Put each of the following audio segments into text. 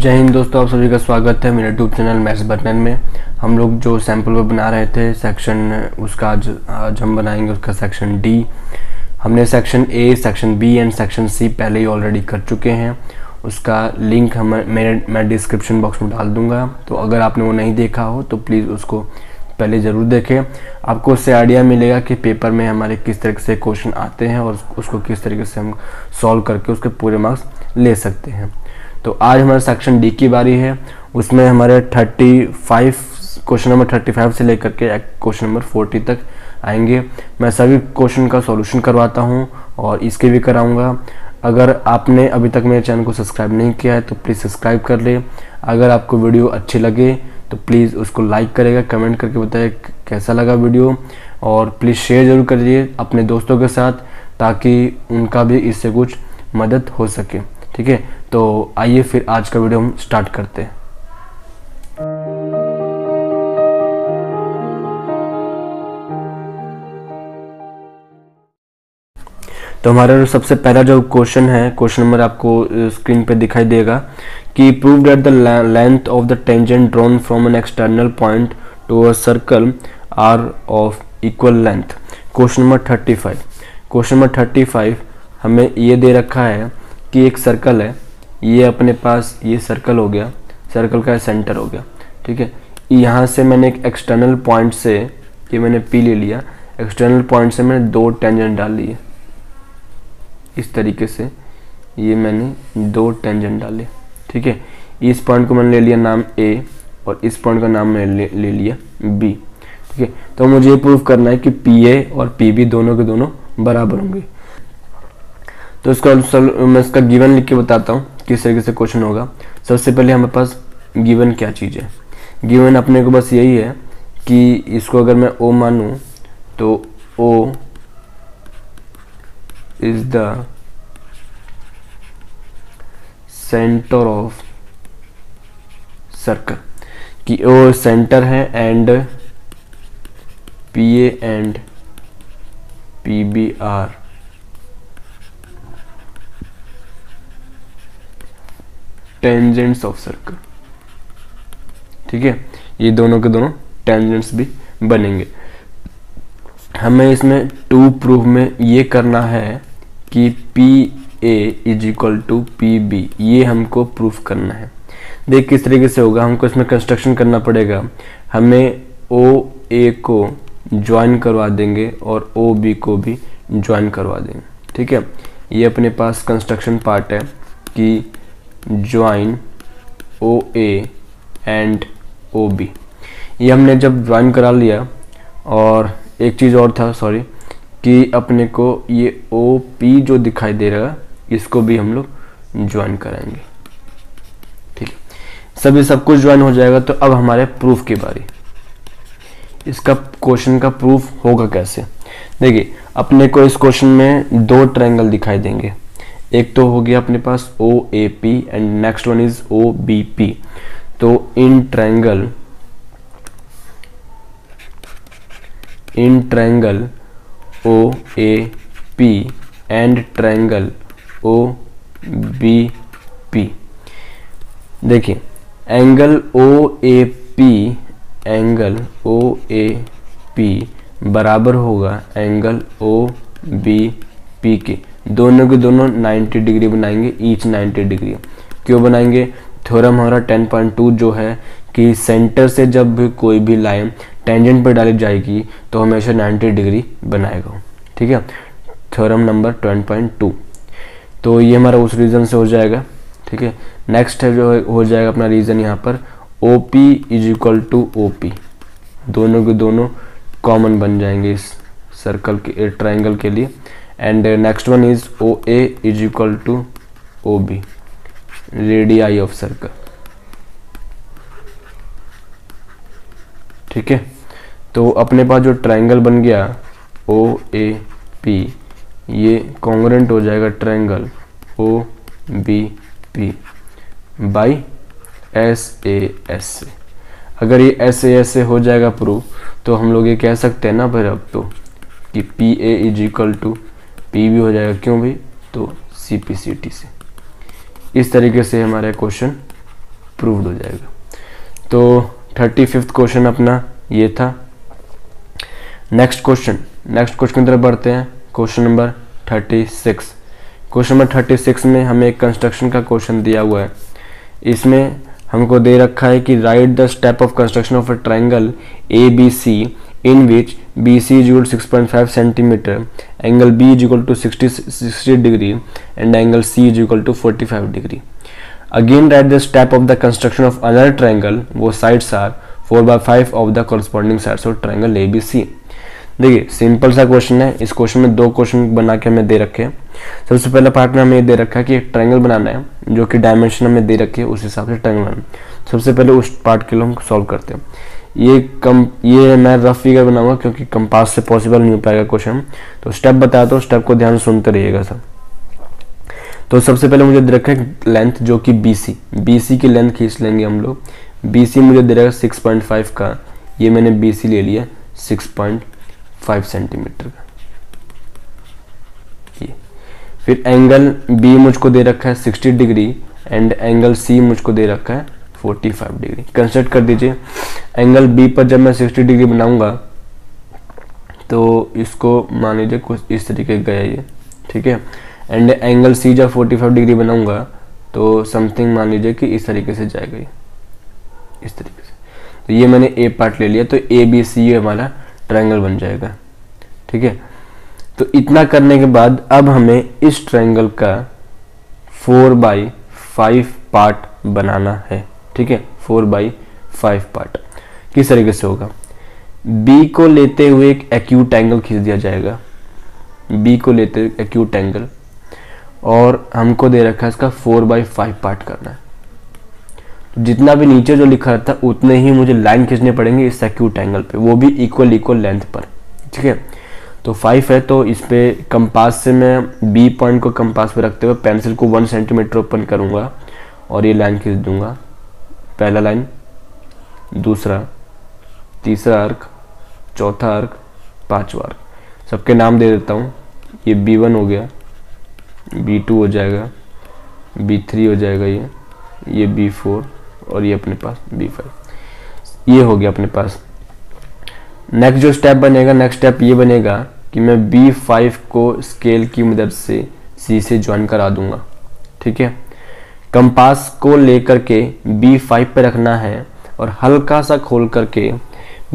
जय हिंद दोस्तों, आप सभी का स्वागत है मेरे यूट्यूब चैनल मैथ्स बर्नर में। हम लोग जो सैम्पल वो बना रहे थे सेक्शन, उसका आज हम बनाएंगे उसका सेक्शन डी। हमने section A, section B and section C पहले ही ऑलरेडी कर चुके हैं। उसका लिंक मैं डिस्क्रिप्शन बॉक्स में डाल दूंगा, तो अगर आपने वो नहीं देखा हो तो प्लीज़ उसको पहले ज़रूर देखें। आपको उससे आइडिया मिलेगा कि पेपर में हमारे किस तरीके से क्वेश्चन आते हैं और उसको किस तरीके से हम सॉल्व करके उसके पूरे मार्क्स ले सकते हैं। तो आज हमारा सेक्शन डी की बारी है। उसमें हमारे 35 क्वेश्चन नंबर 35 से लेकर के क्वेश्चन नंबर 40 तक आएंगे। मैं सभी क्वेश्चन का सॉल्यूशन करवाता हूं और इसके भी कराऊंगा। अगर आपने अभी तक मेरे चैनल को सब्सक्राइब नहीं किया है तो प्लीज़ सब्सक्राइब कर ले। अगर आपको वीडियो अच्छी लगे तो प्लीज़ उसको लाइक करेगा, कमेंट करके बताइए कैसा लगा वीडियो, और प्लीज़ शेयर ज़रूर करिए अपने दोस्तों के साथ ताकि उनका भी इससे कुछ मदद हो सके। ठीक है, तो आइए फिर आज का वीडियो हम स्टार्ट करते हैं। तो हमारा सबसे पहला जो क्वेश्चन है, क्वेश्चन नंबर आपको स्क्रीन पे दिखाई देगा कि prove that the length of the tangent drawn from an external point to a circle are of equal length. Question number 35। Question number 35 हमें ये दे रखा है कि एक सर्कल है, ये अपने पास ये सर्कल हो गया, सर्कल का सेंटर हो गया। ठीक है, यहाँ से मैंने एक एक्सटर्नल पॉइंट से, ये मैंने पी ले लिया, एक्सटर्नल पॉइंट से मैंने दो टेंजेंट डाल लिए इस तरीके से, ये मैंने दो टेंजेंट डाले। ठीक है, इस पॉइंट को मैंने ले लिया नाम ए और इस पॉइंट का नाम मैंने ले लिया बी। ठीक है, तो मुझे ये प्रूव करना है कि पी ए और पी बी दोनों के दोनों बराबर होंगे। तो मैं इसका गिवन लिख के बताता हूँ किस तरीके से क्वेश्चन होगा। सबसे पहले हमारे पास गिवन क्या चीज़ है, गिवन अपने को बस यही है कि इसको अगर मैं ओ मानूँ तो O is the centre of circle, कि ओ सेंटर है and P A and P B are tangents of circle. ठीक है, ये दोनों के दोनों टेंजेंट्स भी बनेंगे। हमें इसमें टू प्रूफ में ये करना है कि P A is equal to P B, ये हमको प्रूफ करना है। देख किस तरीके से होगा, हमको इसमें कंस्ट्रक्शन करना पड़ेगा। हमें ओ ए को ज्वाइन करवा देंगे और ओ बी को भी ज्वाइन करवा देंगे। ठीक है, ये अपने पास कंस्ट्रक्शन पार्ट है कि join O A and O B. ये हमने जब ज्वाइन करा लिया, और एक चीज़ और था सॉरी, कि अपने को ये ओ पी जो दिखाई दे रहा है इसको भी हम लोग ज्वाइन कराएंगे। ठीक है, सब कुछ ज्वाइन हो जाएगा। तो अब हमारे प्रूफ की बारी, इसका क्वेश्चन का प्रूफ होगा कैसे। देखिए, अपने को इस क्वेश्चन में दो ट्रायंगल दिखाई देंगे। एक तो हो गया अपने पास O A P and next one is O B P. तो in triangle O A P and triangle O B P, देखिए angle O A P, angle O A P बराबर होगा एंगल ओ बी पी के। दोनों के दोनों 90 degree बनाएंगे, each 90 degree. क्यों बनाएंगे, थ्योरम हमारा 10.2 जो है कि सेंटर से जब भी कोई भी लाइन टेंजेंट पर डाली जाएगी तो हमेशा 90 डिग्री बनाएगा। ठीक है, थ्योरम नंबर 10.2। तो ये हमारा उस रीजन से हो जाएगा। ठीक है, नेक्स्ट है जो हो जाएगा अपना रीजन यहाँ पर O P is equal to O P, दोनों के दोनों कॉमन बन जाएंगे इस सर्कल के, ट्राइंगल के लिए। And next one is O A is equal to O B, radii of circle. ठीक है, तो अपने पास जो ट्राइंगल बन गया ओ ए पी, ये कॉन्ग्रेंट हो जाएगा triangle O B P by S A S से। अगर ये एस ए हो जाएगा प्रूफ, तो हम लोग ये कह सकते हैं ना फिर अब तो कि P A is equal to P भी हो जाएगा, क्यों भी, तो सी पी सी टी से। इस तरीके से हमारा क्वेश्चन प्रूव्ड हो जाएगा। तो 35वां क्वेश्चन अपना ये था। नेक्स्ट क्वेश्चन की तरफ बढ़ते हैं। Question number 36। क्वेश्चन नंबर 36 में हमें एक कंस्ट्रक्शन का क्वेश्चन दिया हुआ है। इसमें हमको दे रखा है कि write the step of construction of a triangle A B C in which B C is equal 6.5 centimetre, angle B is equal to 60 degree and angle C is equal to 45 degree. Again write the step of the construction of another triangle, वो sides are 4/5 of the corresponding sides of triangle A B C. देखिए simple सा question है। इस question में दो question बना के हमें दे रखे हैं। सबसे पहला पार्ट में हमें ये दे रखा है कि एक ट्रायंगल बनाना है जो कि डायमेंशन हमें दे रखे है, उस हिसाब से ट्रायंगल बनाना। सबसे पहले उस पार्ट के लिए हम सॉल्व करते हैं। ये मैं रफ फिगर बनाऊंगा क्योंकि कंपास से पॉसिबल नहीं हो पाएगा क्वेश्चन। तो स्टेप बताता हूँ, स्टेप को ध्यान सुनते रहिएगा सर। तो सबसे पहले मुझे दे रखा है लेंथ जो कि बी सी की लेंथ खींच लेंगे हम लोग। बी सी मुझे दे रखा है 6.5 का, ये मैंने बी सी ले लिया 6.5 सेंटीमीटर का। ये फिर एंगल बी मुझको दे रखा है 60 डिग्री एंड एंगल सी मुझको दे रखा है 45 डिग्री। कंसिडर कर दीजिए एंगल बी पर जब मैं 60 डिग्री बनाऊंगा तो इसको मान लीजिए कुछ इस तरीके गया ये, ठीक है। एंड एंगल सी जब 45 डिग्री बनाऊंगा तो समथिंग मान लीजिए कि इस तरीके से जाएगा ये, इस तरीके से। तो ये मैंने ए पार्ट ले लिया, तो ए बी सी हमारा ट्रायंगल बन जाएगा, ठीक है। तो इतना करने के बाद अब हमें इस ट्रायंगल का 4/5 पार्ट बनाना है, ठीक है। 4/5 पार्ट किस तरीके से होगा? बी को लेते हुए एक एक्यूट एंगल खींच दिया जाएगा, बी को लेते हुए एक्यूट एंगल, और हमको दे रखा है इसका 4/5 पार्ट करना है। जितना भी नीचे जो लिखा रहता है उतने ही मुझे लाइन खींचने पड़ेंगे इस एक्यूट एंगल पे, वो भी इक्वल लेंथ पर, ठीक है। तो 5 है तो इस पे कंपास से मैं बी पॉइंट को कंपास पे रखते हुए पेंसिल को 1 सेंटीमीटर ओपन करूँगा और ये लाइन खींच दूंगा। पहला लाइन, दूसरा, तीसरा आर्क, चौथा आर्क, पाँचवा आर्क। सबके नाम दे देता हूँ। ये B1 हो गया, B2 हो जाएगा, B3 हो जाएगा, ये B4 और ये अपने पास B5। ये हो गया अपने पास। नेक्स्ट जो स्टेप बनेगा, नेक्स्ट स्टेप ये बनेगा कि मैं B5 को स्केल की मदद से C से ज्वाइन करा दूंगा, ठीक है। कंपास को लेकर के B5 पे रखना है और हल्का सा खोल करके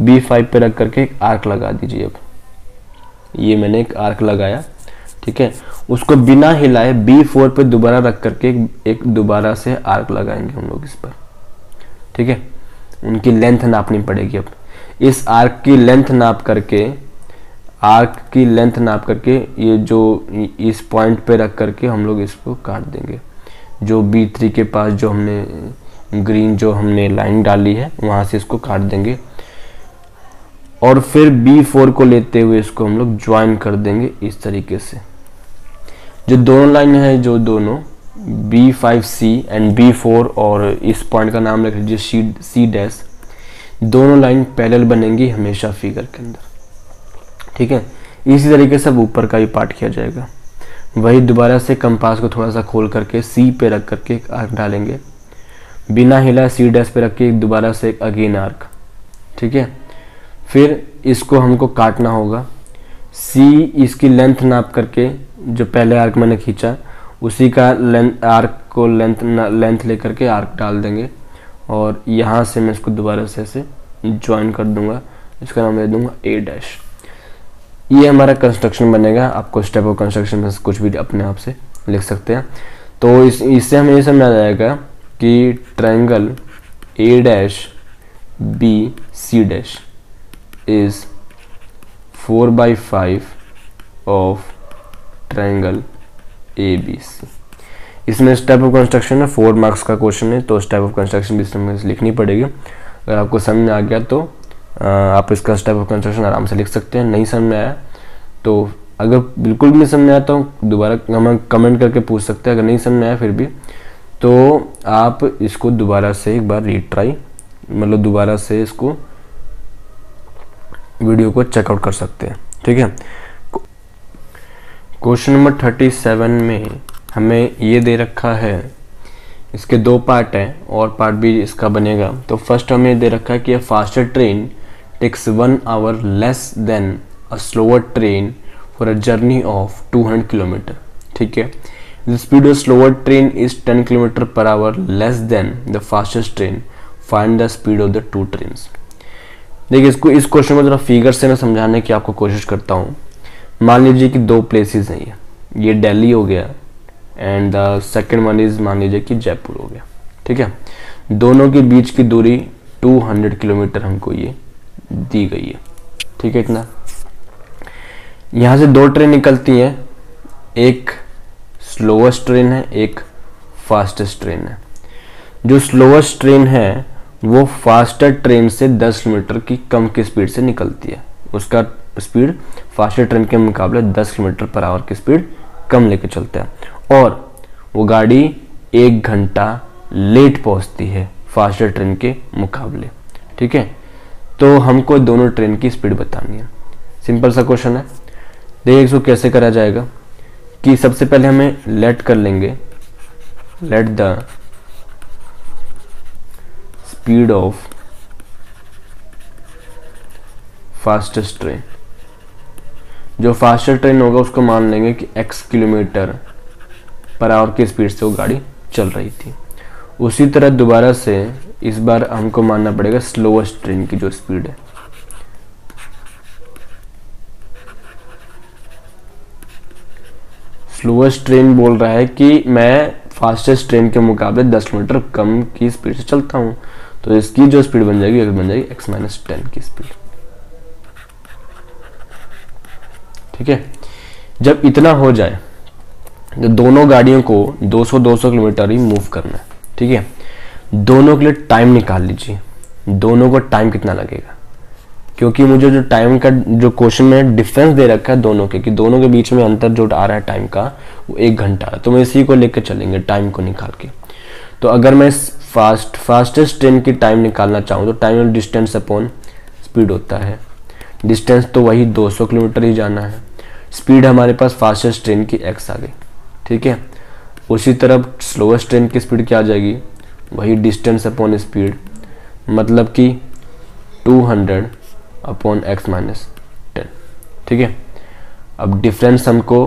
B5 पे रख करके एक आर्क लगा दीजिए। अब ये मैंने एक आर्क लगाया, ठीक है। उसको बिना हिलाए B4 पे दोबारा रख करके एक दोबारा से आर्क लगाएंगे हम लोग इस पर, ठीक है। उनकी लेंथ नापनी पड़ेगी। अब इस आर्क की लेंथ नाप करके ये जो इस पॉइंट पे रख करके हम लोग इसको काट देंगे। जो B3 के पास जो हमने ग्रीन जो हमने लाइन डाली है वहाँ से इसको काट देंगे और फिर B4 को लेते हुए इसको हम लोग ज्वाइन कर देंगे इस तरीके से। जो दोनों लाइन है, जो दोनों B5C एंड B4 और इस पॉइंट का नाम रख लीजिए C डैश, दोनों लाइन पैरेलल बनेंगी हमेशा फिगर के अंदर, ठीक है। इसी तरीके से ऊपर का भी पार्ट किया जाएगा। वही दोबारा से कंपास को थोड़ा सा खोल करके C पे रख करके एक आर्क डालेंगे, बिना हिला C डैश पे रख के दोबारा से एक अगेन आर्क, ठीक है। फिर इसको हमको काटना होगा। C इसकी लेंथ नाप करके जो पहले आर्क मैंने खींचा उसी का लेंथ ले करके आर्क डाल देंगे और यहाँ से मैं इसको दोबारा से ऐसे ज्वाइन कर दूंगा। इसका नाम दे दूंगा A डैश। ये हमारा कंस्ट्रक्शन बनेगा। आपको स्टेप ऑफ कंस्ट्रक्शन में कुछ भी अपने आप से लिख सकते हैं। तो इससे हमें ये समझ आ जाएगा कि triangle A dash B C dash is 4/5 of triangle A B C. इसमें स्टेप ऑफ कंस्ट्रक्शन है, 4 मार्क्स का क्वेश्चन है, तो स्टेप ऑफ कंस्ट्रक्शन भी इसमें लिखनी पड़ेगी। अगर आपको समझ आ गया तो आप इसका स्टेप ऑफ कंस्ट्रक्शन आराम से लिख सकते हैं। नहीं समझ में आया तो, अगर बिल्कुल भी नहीं समझ में आया तो दोबारा हम कमेंट करके पूछ सकते हैं। अगर नहीं समझ में आया फिर भी तो आप इसको दोबारा से एक बार रीट्राई, मतलब दोबारा से इसको वीडियो को चेकआउट कर सकते हैं, ठीक है। क्वेश्चन नंबर 37 में हमें ये दे रखा है इसके दो पार्ट हैं और पार्ट भी इसका बनेगा। तो फर्स्ट हमें दे रखा है कि a faster train takes 1 hour less than a slower train for a journey of 200 kilometre. ठीक है, the speed of slower train is 10 kilometre per hour less than the fastest train, find the speed of the two train. देखिए इसको, इस question को जरा figure से मैं समझाने की आपको कोशिश करता हूँ। मान लीजिए कि दो प्लेसेस हैं, ये दिल्ली हो गया and the second one is मान लीजिए कि जयपुर हो गया। ठीक है, दोनों के बीच की दूरी 200 किलोमीटर हमको ये दी गई है। ठीक है, इतना यहाँ से दो ट्रेन निकलती हैं, एक स्लोएस्ट ट्रेन है, एक फास्टेस्ट ट्रेन है। जो स्लोएस्ट ट्रेन है वो फास्टर ट्रेन से 10 किलोमीटर की कम की स्पीड से निकलती है, उसका स्पीड फास्टर ट्रेन के मुकाबले 10 किलोमीटर पर आवर की स्पीड कम लेके चलता है और वो गाड़ी 1 घंटा लेट पहुंचती है फास्टर ट्रेन के मुकाबले। ठीक है, तो हमको दोनों ट्रेन की स्पीड बतानी है। सिंपल सा क्वेश्चन है, देखिए इसको कैसे करा जाएगा कि सबसे पहले हमें लेट कर लेंगे, let the speed of fastest train, जो फास्टेस्ट ट्रेन होगा उसको मान लेंगे कि x किलोमीटर पर आवर की स्पीड से वो गाड़ी चल रही थी। उसी तरह दोबारा से इस बार हमको मानना पड़ेगा स्लोएस्ट ट्रेन की जो स्पीड है, स्लोएस्ट ट्रेन बोल रहा है कि मैं फास्टेस्ट ट्रेन के मुकाबले 10 किलोमीटर कम की स्पीड से चलता हूँ, तो इसकी जो स्पीड बन जाएगी x-10 की स्पीड। ठीक है, जब इतना हो जाए तो दोनों गाड़ियों को 200-200 किलोमीटर ही मूव करना है। ठीक है, दोनों के लिए टाइम निकाल लीजिए, दोनों को टाइम कितना लगेगा, क्योंकि मुझे जो टाइम का जो क्वेश्चन में डिफरेंस दे रखा है दोनों के, कि दोनों के बीच में अंतर जो आ रहा है टाइम का वो 1 घंटा, तो मैं इसी को लेकर चलेंगे टाइम को निकाल के। तो अगर मैं फास्टेस्ट ट्रेन की टाइम निकालना चाहूँ तो टाइम डिस्टेंस अपॉन स्पीड होता है, डिस्टेंस तो वही 200 किलोमीटर ही जाना है, स्पीड हमारे पास फास्टेस्ट ट्रेन की x आ गई। ठीक है, उसी तरफ स्लोएस्ट ट्रेन की स्पीड क्या आ जाएगी, वही डिस्टेंस अपॉन स्पीड, मतलब कि 200 अपॉन x-10। ठीक है, अब डिफरेंस हमको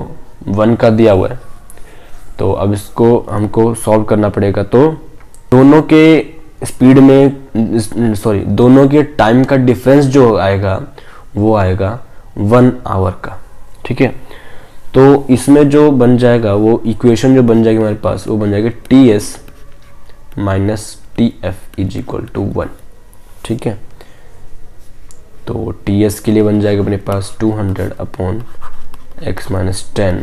1 का दिया हुआ है, तो अब इसको हमको सॉल्व करना पड़ेगा। तो दोनों के स्पीड में, सॉरी, दोनों के टाइम का डिफरेंस जो आएगा वो आएगा 1 आवर का। ठीक है, तो इसमें जो बन जाएगा, वो इक्वेशन जो बन जाएगी हमारे पास वो बन जाएगी TS - TF = 1। ठीक है, तो TS के लिए बन जाएगा अपने पास 200 upon x-10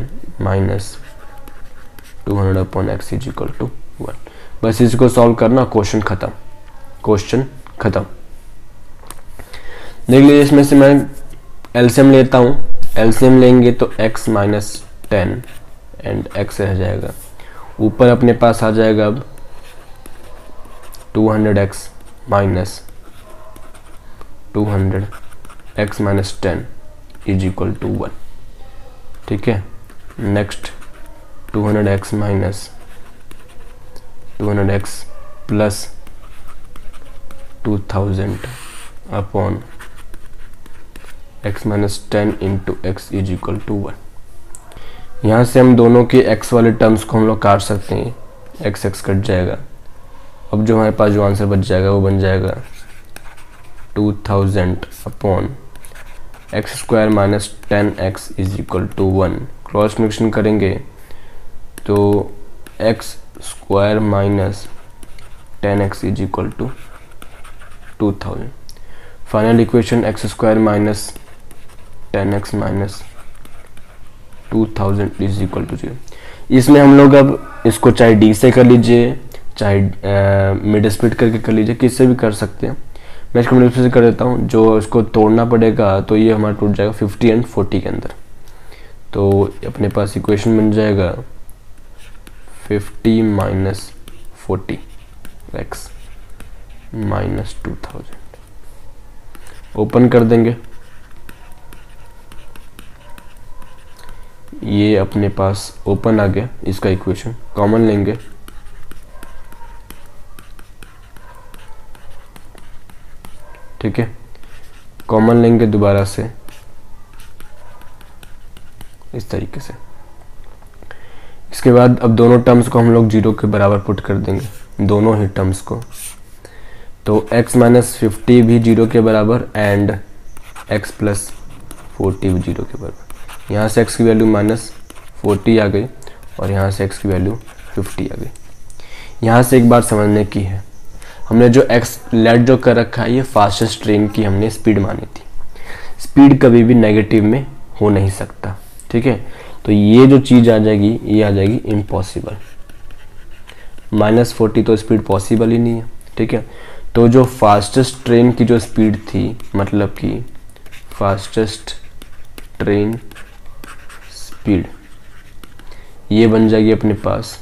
minus 200 upon x = 1। बस इसको सॉल्व करना, क्वेश्चन खत्म, क्वेश्चन खत्म। देख लीजिए, इसमें से मैं एलसीएम लेता हूँ, एलसीएम लेंगे तो x-10 एंड x रह जाएगा, ऊपर अपने पास आ जाएगा अब 200x माइनस 200x-10 = 1। ठीक है, next 200x minus 200x plus 2000 upon x-10 × x = 1। यहाँ से हम दोनों के x वाले टर्म्स को हम लोग काट सकते हैं, x कट जाएगा, अब जो हमारे पास जो आंसर बच जाएगा वो बन जाएगा 2000 upon x² - 10x = 1। Cross multiplication करेंगे तो x² - 10x = 2000। Final equation x² - 10x - 2000 = 0। इसमें हम लोग अब इसको चाहे d से कर लीजिए, चाहे मिड स्प्लिट करके कर लीजिए, किससे भी कर सकते हैं। मैं इसको मिड स्प्लिट कर देता हूँ, जो इसको तोड़ना पड़ेगा तो ये हमारा टूट जाएगा 50 एंड 40 के अंदर, तो अपने पास इक्वेशन बन जाएगा 50 - 40x - 2000। ओपन कर देंगे, ये अपने पास ओपन आ गया, इसका इक्वेशन कॉमन लेंगे ठीक है, कॉमन लेंगे दोबारा से इस तरीके से। इसके बाद अब दोनों टर्म्स को हम लोग जीरो के बराबर पुट कर देंगे, दोनों ही टर्म्स को। तो x माइनस 50 भी जीरो के बराबर एंड x प्लस 40 भी जीरो के बराबर। यहाँ से x की वैल्यू माइनस 40 आ गई और यहाँ से x की वैल्यू 50 आ गई। यहाँ से एक बात समझने की है, हमने जो x लेट जो कर रखा है ये फास्टेस्ट ट्रेन की हमने स्पीड मानी थी। स्पीड कभी भी नेगेटिव में हो नहीं सकता, ठीक है। तो ये जो चीज़ आ जाएगी ये आ जाएगी इम्पॉसिबल। -40 तो स्पीड पॉसिबल ही नहीं है, ठीक है। तो जो फास्टेस्ट ट्रेन की जो स्पीड थी, मतलब कि फास्टेस्ट ट्रेन स्पीड, ये बन जाएगी अपने पास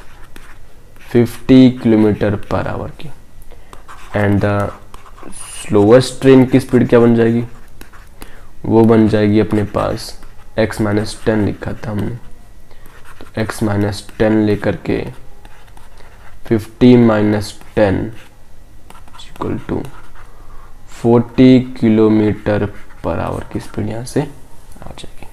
50 किलोमीटर पर आवर की। एंड द स्लोवेस्ट ट्रेन की स्पीड क्या बन जाएगी, वो बन जाएगी अपने पास x माइनस 10 लिखा था हमने, तो x माइनस 10 लेकर के 50 minus 10 equal to 40 kilometre per hour की स्पीड यहाँ से आ जाएगी।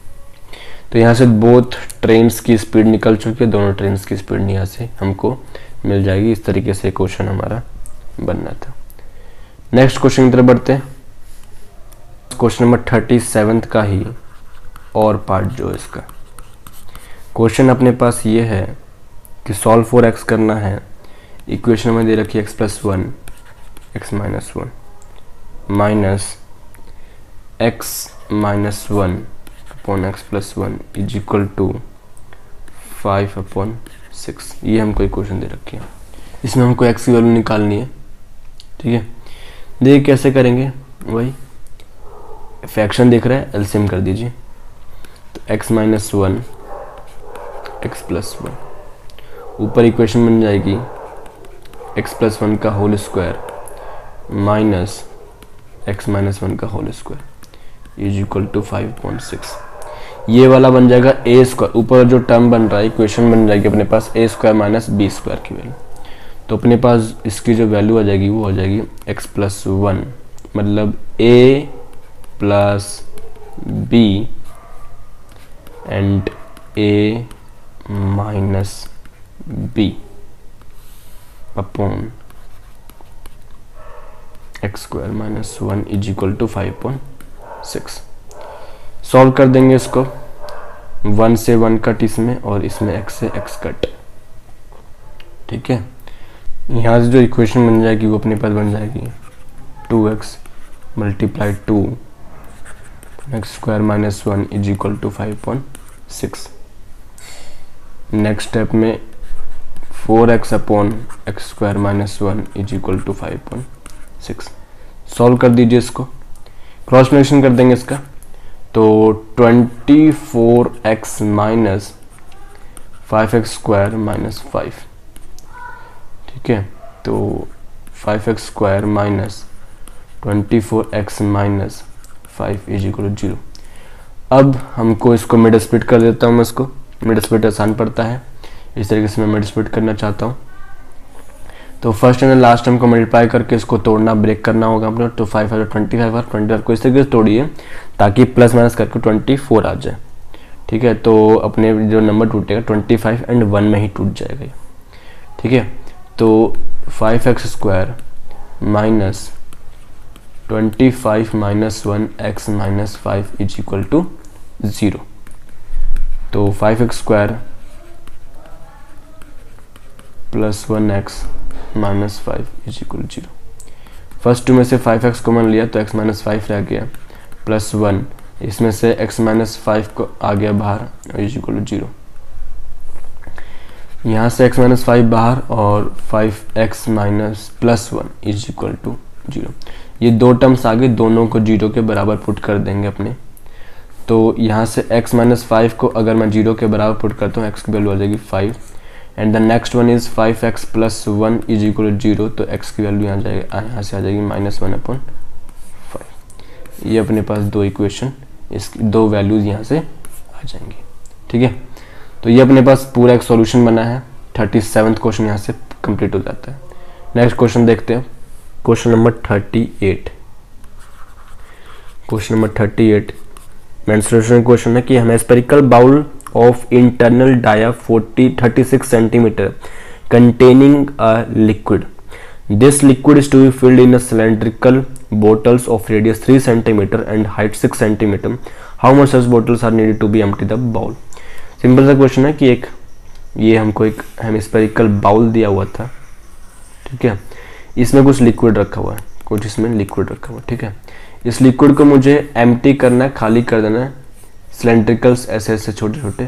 तो यहाँ से बोथ ट्रेन्स की स्पीड निकल चुकी है, दोनों ट्रेन्स की स्पीड यहाँ से हमको मिल जाएगी। इस तरीके से क्वेश्चन हमारा बनना था। नेक्स्ट क्वेश्चन की तरफ बढ़ते हैं। क्वेश्चन नंबर 37 का ही और पार्ट जो इसका क्वेश्चन अपने पास ये है कि सॉल्व फॉर एक्स करना है। इक्वेशन में दे रखी है x plus 1 x minus 1 minus x minus 1 upon x plus 1 is equal to 5/6। ये हमको इक्वेशन दे रखी है, इसमें हमको एक्स की वैल्यू निकालनी है, ठीक है। देखिए कैसे करेंगे, वही फ्रैक्शन देख रहा है, एलसीएम कर दीजिए। तो एक्स माइनस 1 एक्स प्लस 1, ऊपर इक्वेशन बन जाएगी एक्स प्लस 1 का whole square minus x minus 1 का whole square is equal to 5/6। ये वाला बन जाएगा ए स्क्वायर, ऊपर जो टर्म बन रहा है इक्वेशन बन जाएगी अपने पास ए स्क्वायर माइनस बी स्क्वायर की वैल्यू। तो अपने पास इसकी जो वैल्यू आ जाएगी वो हो जाएगी एक्स प्लस 1 मतलब ए plus B and A minus B upon x square minus 1 is equal to 5/6। Solve कर देंगे इसको, 1 से 1 कट इसमें और इसमें x से x कट, ठीक है। यहाँ से जो इक्वेशन बन जाएगी वो अपने पास बन जाएगी 2x multiply 2 x square minus 1 is equal to 5/6। Next step में 4x upon x square minus 1 is equal to 5/6। Solve कर दीजिए इसको, क्रॉस मल्टीप्लिकेशन कर देंगे इसका। तो 24x minus 5x square minus 5, ठीक है। तो 5x square minus 24x minus 5 is equal to 0। अब हमको इसको मिड स्प्लिट कर देता हूँ मैं, इसको मिड स्प्लिट आसान पड़ता है, इस तरीके से मैं मिड स्प्लिट करना चाहता हूँ। तो फर्स्ट एंड लास्ट टर्म को मल्टीप्लाई करके इसको तोड़ना, ब्रेक करना होगा हम लोग। तो 5 और 25 को इस तरीके से तोड़िए ताकि प्लस माइनस करके 24 आ जाए, ठीक है। तो अपने जो नंबर टूटेगा 25 एंड 1 में ही टूट जाएगा, ठीक है। तो 5x square minus 25 minus 1 x minus 5 is equal to 0। तो 5x square plus 1 x minus 5 is equal 0। First two में से 5x कॉमन लिया तो x माइनस 5 रह गया, प्लस 1 इसमें से x माइनस 5 को आ गया बाहर इज इक्वल 0। यहाँ से x माइनस 5 बाहर और 5x minus plus 1 is equal to 0। ये दो टर्म्स आगे, दोनों को जीरो के बराबर पुट कर देंगे अपने। तो यहाँ से x माइनस 5 को अगर मैं जीरो के बराबर पुट करता हूँ x की वैल्यू आ जाएगी 5 and the next one is 5x plus 1 is equal to 0। तो x की वैल्यू यहाँ जाएगी, यहाँ से आ जाएगी -1/5। ये अपने पास दो इक्वेशन, इसकी दो वैल्यूज़ यहाँ से आ जाएंगी, ठीक है। तो ये अपने पास पूरा एक सॉल्यूशन बना है। 37वां क्वेश्चन यहाँ से कंप्लीट हो जाता है। नेक्स्ट क्वेश्चन देखते हैं, question number 38। Question number 38 mensuration question है कि हमें spherical bowl of internal dia 36 centimetre containing a liquid this liquid is to be filled in a cylindrical bottles of radius 3 cm and height 6 cm. How much such bottles are needed to be empty the bowl? Simple सा question है कि ये हमको एक hemispherical bowl दिया हुआ था, ठीक है। इसमें कुछ लिक्विड रखा हुआ है, कुछ इसमें लिक्विड रखा हुआ है, ठीक है। इस लिक्विड को मुझे एम्प्टी करना है, खाली कर देना है सिलेंड्रिकल्स ऐसे ऐसे छोटे छोटे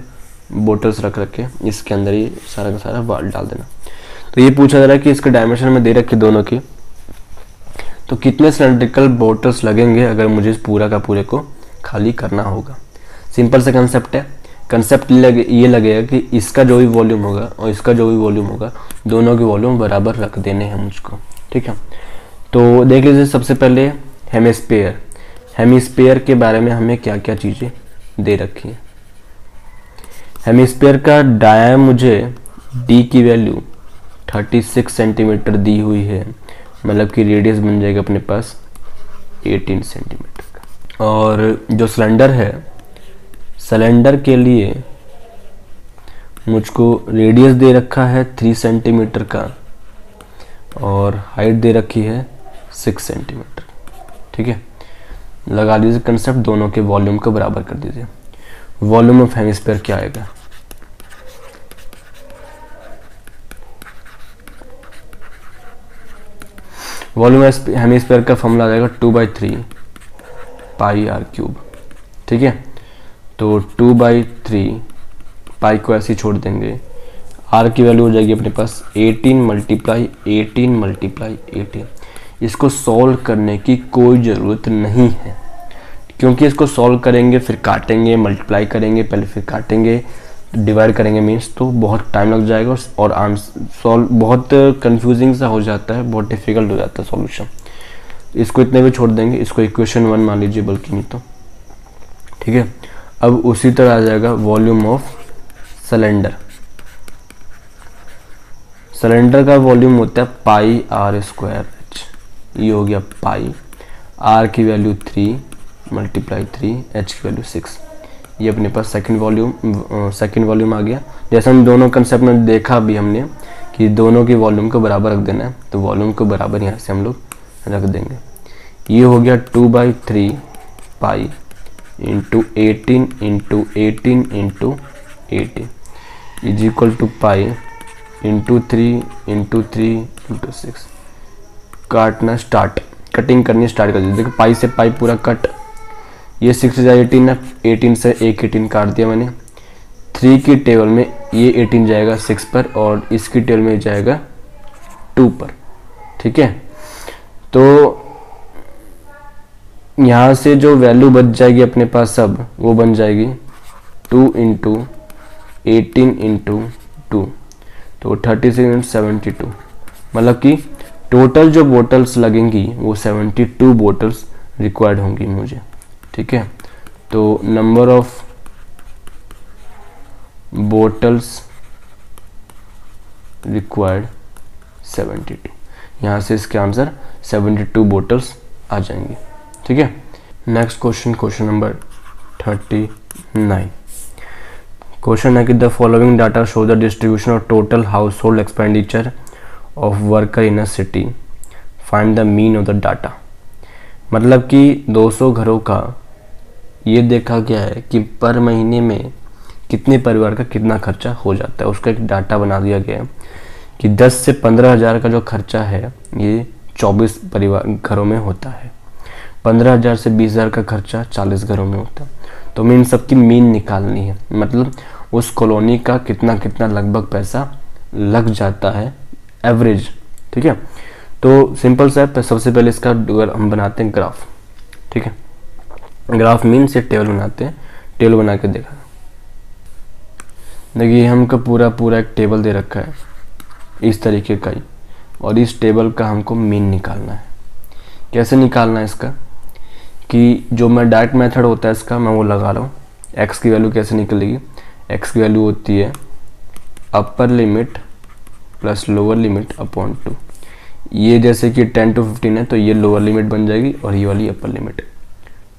बोटल्स रख रख के इसके अंदर ही सारा का सारा वाल डाल देना। तो ये पूछा जा रहा है कि इसके डायमेंशन में दे रखे दोनों की, तो कितने सिलेंड्रिकल बॉटल्स लगेंगे अगर मुझे पूरा का पूरे को खाली करना होगा। सिंपल सा कंसेप्ट है। कंसेप्ट ये लगेगा कि इसका जो भी वॉल्यूम होगा और इसका जो भी वॉल्यूम होगा दोनों के वॉल्यूम बराबर रख देने हैं मुझको, ठीक है। तो देख लीजिए सबसे पहले हेमिस्फीयर, हेमिस्फीयर के बारे में हमें क्या क्या चीज़ें दे रखी हैं। हेमिस्फीयर का डाया मुझे डी की वैल्यू 36 सेंटीमीटर दी हुई है, मतलब कि रेडियस बन जाएगा अपने पास 18 सेंटीमीटर का। और जो सिलेंडर है, सिलेंडर के लिए मुझको रेडियस दे रखा है 3 सेंटीमीटर का और हाइट दे रखी है 6 सेंटीमीटर, ठीक है। लगा दीजिए कंसेप्ट, दोनों के वॉल्यूम को बराबर कर दीजिए। वॉल्यूम ऑफ हेमिस्फीयर क्या आएगा? वॉल्यूम हेमिस्फीयर का फॉर्मूला आ जाएगा 2/3 पाई r क्यूब, ठीक है। तो 2/3 पाई को ऐसे छोड़ देंगे, r की वैल्यू हो जाएगी अपने पास 18 × 18 × 18। इसको सॉल्व करने की कोई ज़रूरत नहीं है, क्योंकि इसको सॉल्व करेंगे फिर काटेंगे, मल्टीप्लाई करेंगे पहले, फिर काटेंगे, डिवाइड करेंगे मीन्स, तो बहुत टाइम लग जाएगा और आंसर सॉल्व बहुत कंफ्यूजिंग सा हो जाता है, बहुत डिफिकल्ट हो जाता है सॉल्यूशन। इसको इतने भी छोड़ देंगे, इसको इक्वेशन 1 मान लीजिए, बल्कि नहीं तो, ठीक है। अब उसी तरह आ जाएगा वॉल्यूम ऑफ सिलेंडर। सिलेंडर का वॉल्यूम होता है πr²h, ये हो गया पाई, आर की वैल्यू 3 × 3, एच की वैल्यू 6। ये अपने पास सेकंड वॉल्यूम आ गया। जैसा हम दोनों कंसेप्ट में देखा भी हमने कि दोनों के वॉल्यूम को बराबर रख देना है, तो वॉल्यूम को बराबर यहाँ से हम लोग रख देंगे। ये हो गया 2/3 पाई × 18 × 18 × 18 = π × 3 × 3 × 6। काटना स्टार्ट, कटिंग करनी स्टार्ट कर दीजिए। देखो पाई से पाई पूरा कट, ये 6 से 18 है, 18 से एक 18 काट दिया मैंने। 3 की टेबल में ये 18 जाएगा 6 पर और इसकी टेबल में जाएगा 2 पर, ठीक है। तो यहाँ से जो वैल्यू बच जाएगी अपने पास सब वो बन जाएगी 2 × 18 × 2, तो 36 × 72, मतलब कि टोटल जो बोटल्स लगेंगी वो 72 बोटल्स रिक्वायर्ड होंगी मुझे, ठीक है। तो नंबर ऑफ बोटल्स रिक्वायर्ड 72, यहाँ से इसके आंसर 72 बोटल्स आ जाएंगे, ठीक है। Next question, question number 39। Question है कि the following data show the distribution of total household expenditure of worker in a city, find the mean of the data. मतलब कि 200 घरों का ये देखा गया है कि पर महीने में कितने परिवार का कितना खर्चा हो जाता है, उसका एक डाटा बना दिया गया है कि 10 से 15 हज़ार का जो खर्चा है ये 24 परिवार घरों में होता है, 15 हज़ार से 20 हज़ार का खर्चा 40 घरों में होता है। तो मीन सबकी मीन निकालनी है, मतलब उस कॉलोनी का कितना कितना लगभग पैसा लग जाता है एवरेज, ठीक है। तो सिंपल सा सबसे पहले इसका हम बनाते हैं ग्राफ, ठीक है। ग्राफ मीन से टेबल बनाते हैं, टेबल बना के देखा, देखिए हमको पूरा पूरा एक टेबल दे रखा है इस तरीके का ही, और इस टेबल का हमको मीन निकालना है। कैसे निकालना है इसका, कि जो मैं डायरेक्ट मेथड होता है इसका मैं वो लगा रहा हूँ। एक्स की वैल्यू कैसे निकलेगी, एक्स की वैल्यू होती है upper limit plus lower limit upon 2। ये जैसे कि 10 to 15 है तो ये लोअर लिमिट बन जाएगी और ये वाली अपर लिमिट,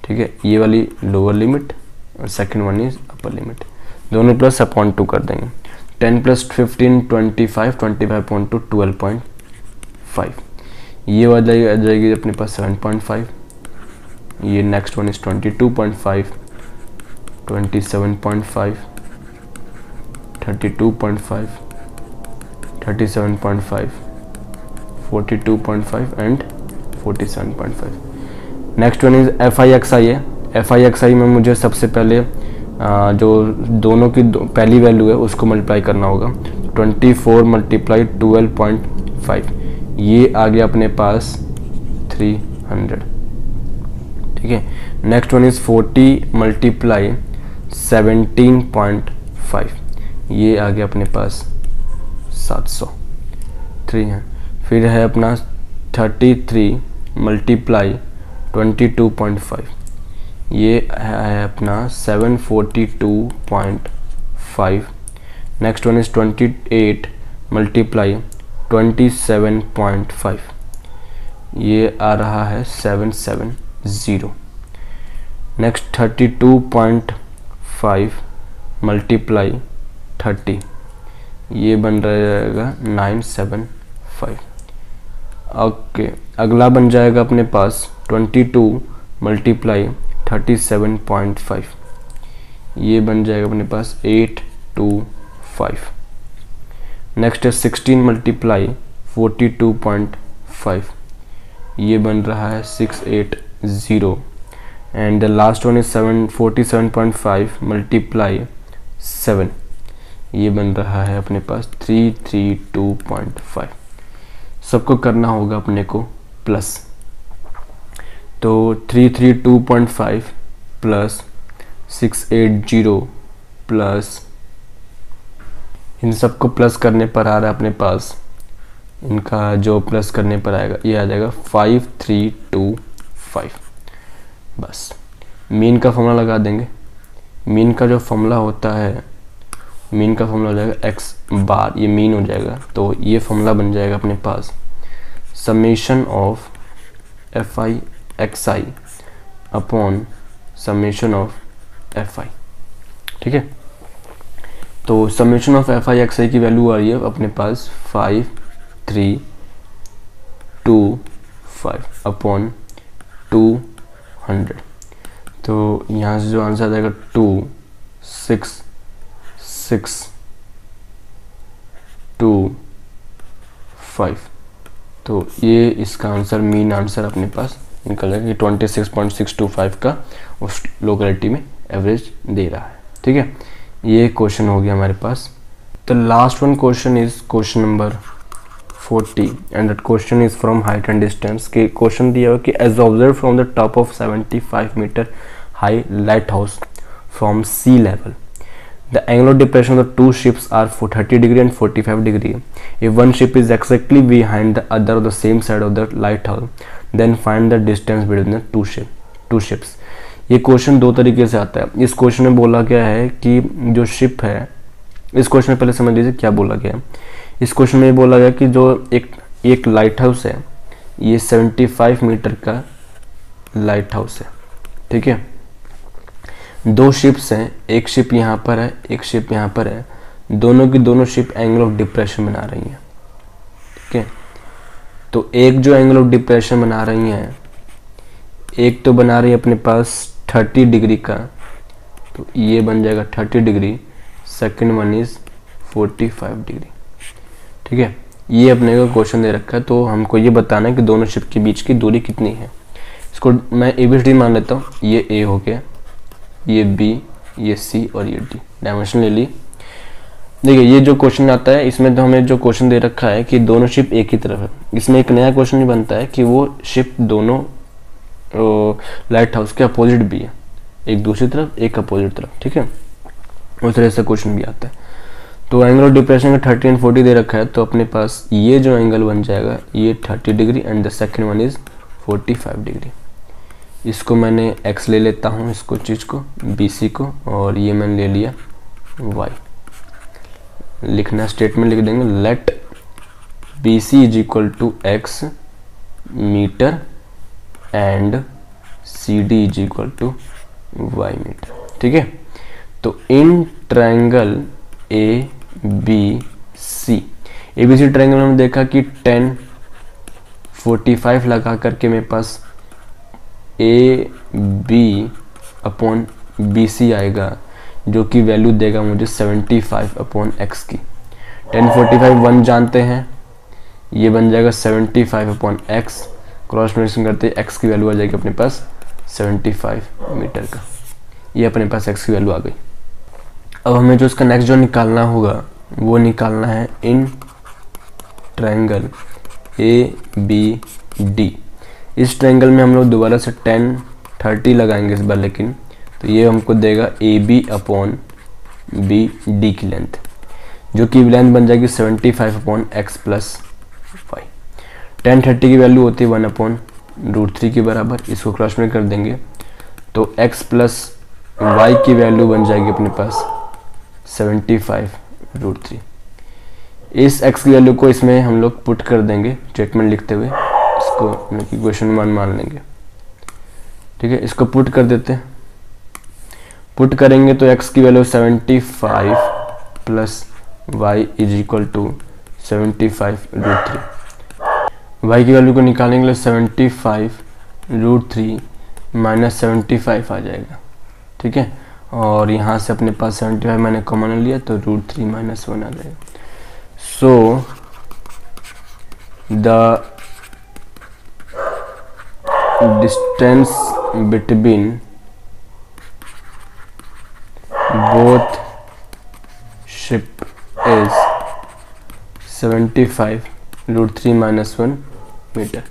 ठीक है, ये वाली लोअर लिमिट और second one is upper limit, दोनों प्लस अपॉन 2 कर देंगे, 10 + 15 25, 25.2 12.5, ये वाली आ जाएगी अपने पास 7.5, ये next one is 22.5, 27.5, 37.5, 42.5, 42.5 and 47.5। Next one is FIXI है। FIXI में मुझे सबसे पहले जो दोनों की पहली वैल्यू है उसको मल्टीप्लाई करना होगा। 24 × 12.5, ये आ गया अपने पास 300, ठीक है। नेक्स्ट वन इज़ 40 × 17.5, ये आ गया अपने पास 700, ठीक है। फिर है अपना 33 × 22.5, ये है अपना 742.5। नेक्स्ट वन इज़ 28 × 27.5, ये आ रहा है 770। नेक्स्ट 32.5 × 30, ये बन रहेगा 975। ओके, अगला बन जाएगा अपने पास 22 × 37.5, ये बन जाएगा अपने पास 825। नेक्स्ट है 16 × 42.5, ये बन रहा है 680। And the last one is 47.5 × 7, ये बन रहा है अपने पास 332.5। सबको करना होगा अपने को प्लस, तो 332.5 + 680 प्लस, इन सबको प्लस करने पर आ रहा है अपने पास, इनका जो प्लस करने पर आएगा ये आ जाएगा 5325। बस मीन का फॉर्मूला लगा देंगे। मीन का जो फॉर्मूला होता है, मीन का फॉर्मूला हो जाएगा x बार, ये मीन हो जाएगा। तो ये फॉर्मूला बन जाएगा अपने पास summation of FIXI upon summation of FI, ठीक है। तो समेशन ऑफ FIXI की वैल्यू आ रही है अपने पास 5325 अपॉन 200। तो यहाँ से जो आंसर आ जाएगा 26625। तो ये इसका आंसर, मीन आंसर अपने पास निकल रहा है कि 26.625 का उस लोकेलिटी में एवरेज दे रहा है, ठीक है। ये क्वेश्चन हो गया हमारे पास। तो last one question is question number 40 and that question is from height and distance. के क्वेश्चन दिया हुआ कि as observe from the top of 75 metre high lighthouse from sea level, the angle of depression of the two ships are for 30° and 45°. If one ship is exactly behind the other on the same side of the lighthouse, then find the distance between the two ships. ये question दो तरीके से आता है। इस question में बोला गया है कि जो शिप है, इस क्वेश्चन में पहले समझ लीजिए क्या बोला गया है। इस क्वेश्चन में बोला गया कि जो एक लाइट हाउस है, ये 75 मीटर का लाइट हाउस है, ठीक है। दो शिप्स हैं, एक शिप यहाँ पर है, एक शिप यहाँ पर है, दोनों की दोनों शिप एंगल ऑफ डिप्रेशन बना रही हैं, ठीक है। तो एक जो एंगल ऑफ डिप्रेशन बना रही हैं, एक तो बना रही है अपने पास 30° का, तो ये बन जाएगा 30°, सेकंड वन इज 45°, ठीक है। ये अपने को क्वेश्चन दे रखा है, तो हमको ये बताना है कि दोनों शिप के बीच की दूरी कितनी है। इसको मैं ABCD मान लेता हूँ, ये A हो गया, ये B, ये C और ये D, डायमेंशन ले ली। देखिए ये जो क्वेश्चन आता है, इसमें तो हमें जो क्वेश्चन दे रखा है कि दोनों शिप एक ही तरफ है। इसमें एक नया क्वेश्चन भी बनता है कि वो शिप दोनों लाइट हाउस के अपोजिट भी है, एक दूसरी तरफ एक अपोजिट तरफ, ठीक है। उस तरह से क्वेश्चन भी आता है। तो एंगल ऑफ डिप्रेशन का 30 और 40 दे रखा है, तो अपने पास ये जो एंगल बन जाएगा ये 30° and the second one is 45°। इसको मैंने x ले लेता हूँ, इसको चीज़ को BC को, और ये मैंने ले लिया y। लिखना स्टेटमेंट लिख देंगे, let BC is equal to x metre and C D is equal to Y metre. ठीक है, तो in triangle A B C triangle में हमने देखा कि 10, 45 लगा करके मेरे पास A B upon B C आएगा, जो कि वैल्यू देगा मुझे 75 अपॉन एक्स की। 10, 45 वन जानते हैं, ये बन जाएगा 75 अपॉन एक्स, क्रॉस मल्टीप्लिकेशन करते हैं एक्स की वैल्यू आ जाएगी अपने पास 75 मीटर का। ये अपने पास एक्स की वैल्यू आ गई। अब हमें जो इसका नेक्स्ट जो निकालना होगा वो निकालना है in triangle A B D. इस ट्रायंगल में हम लोग दोबारा से 10, 30 लगाएंगे इस बार, लेकिन तो ये हमको देगा A B upon B D की लेंथ, जो कि लेंथ बन जाएगी 75 अपॉन एक्स प्लस वाई। 10, 30 की वैल्यू होती है 1/√3 के बराबर, इसको क्रॉस में कर देंगे तो x प्लस वाई की वैल्यू बन जाएगी अपने पास 75√3। इस x की वैल्यू को इसमें हम लोग पुट कर देंगे स्टेटमेंट लिखते हुए, इसको क्वेश्चन मान लेंगे। ठीक है, इसको पुट कर देते हैं, पुट करेंगे तो x की value 75 plus Y is equal to 75√3। Y की वैल्यू को निकालने के लिए 75√3 माइनस 75 आ जाएगा। ठीक है, और यहाँ से अपने पास 75 मैंने कॉमन लिया तो √3 माइनस 1 आ जाएगा। So the distance between both ship is 75√3 - 1 metre.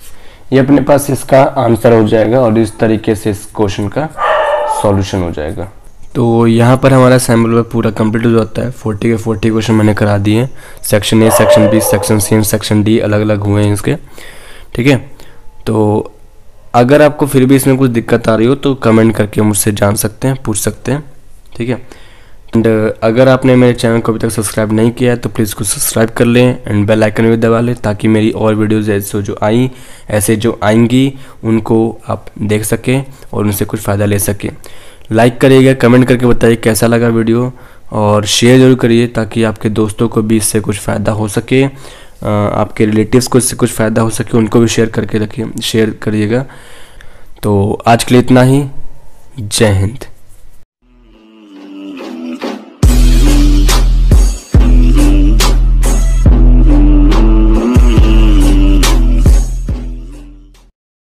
ये अपने पास इसका आंसर हो जाएगा और इस तरीके से इस क्वेश्चन का सॉल्यूशन हो जाएगा। तो यहाँ पर हमारा सैम्पल वर्क पूरा कंप्लीट हो जाता है। 40 के 40 क्वेश्चन मैंने करा दिए हैं, section A, section B, section C and section D अलग अलग हुए हैं इसके। ठीक है, तो अगर आपको फिर भी इसमें कुछ दिक्कत आ रही हो तो कमेंट करके मुझसे जान सकते हैं, पूछ सकते हैं। ठीक है, एंड अगर आपने मेरे चैनल को अभी तक सब्सक्राइब नहीं किया है तो प्लीज़ को सब्सक्राइब कर लें एंड बेल आइकन भी दबा लें, ताकि मेरी और वीडियोज़ ऐसे जो आएंगी उनको आप देख सकें और उनसे कुछ फ़ायदा ले सकें। लाइक करिएगा, कमेंट करके बताइए कैसा लगा वीडियो, और शेयर ज़रूर करिए ताकि आपके दोस्तों को भी इससे कुछ फ़ायदा हो सके, आपके रिलेटिव्स को इससे कुछ फ़ायदा हो सके, उनको भी शेयर करिएगा। तो आज के लिए इतना ही, जय हिंद।